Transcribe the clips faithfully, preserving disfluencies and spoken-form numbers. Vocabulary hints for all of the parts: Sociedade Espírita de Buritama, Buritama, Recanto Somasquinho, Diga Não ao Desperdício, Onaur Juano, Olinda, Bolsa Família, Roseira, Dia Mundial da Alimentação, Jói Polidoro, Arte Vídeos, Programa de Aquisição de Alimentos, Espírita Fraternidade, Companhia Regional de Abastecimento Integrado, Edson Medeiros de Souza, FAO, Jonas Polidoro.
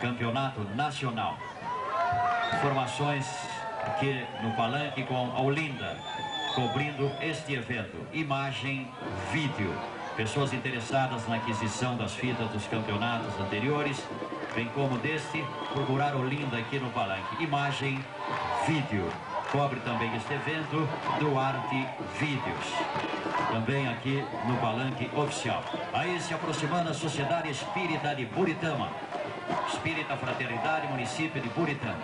Campeonato Nacional. Informações aqui no palanque com a Olinda, cobrindo este evento. Imagem, vídeo. Pessoas interessadas na aquisição das fitas dos campeonatos anteriores, bem como deste, procurar Olinda aqui no palanque. Imagem, vídeo. Cobre também este evento do Arte Vídeos, também aqui no palanque oficial. Aí se aproximando a Sociedade Espírita de Buritama, Espírita Fraternidade, município de Buritama.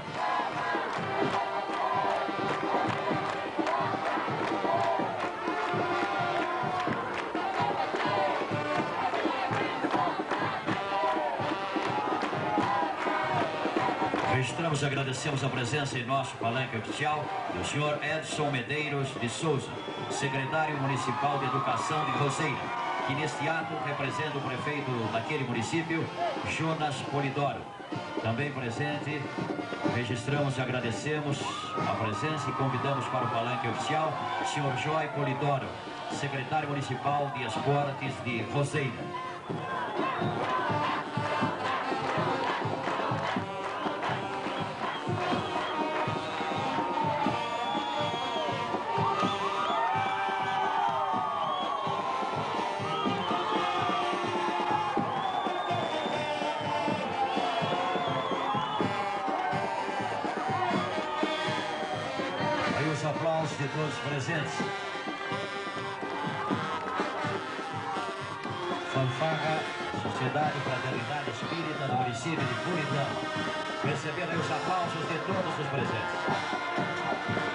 Registramos e agradecemos a presença em nosso palanque oficial do senhor Edson Medeiros de Souza, secretário municipal de Educação de Roseira, que neste ato representa o prefeito daquele município, Jonas Polidoro. Também presente, registramos e agradecemos a presença e convidamos para o palanque oficial o senhor Jói Polidoro, secretário municipal de Esportes de Roseira. Aplausos de todos presentes. Fanfarra, Sociedade Fraternidade Espírita do município de Buritama. Recebendo os aplausos de todos os presentes.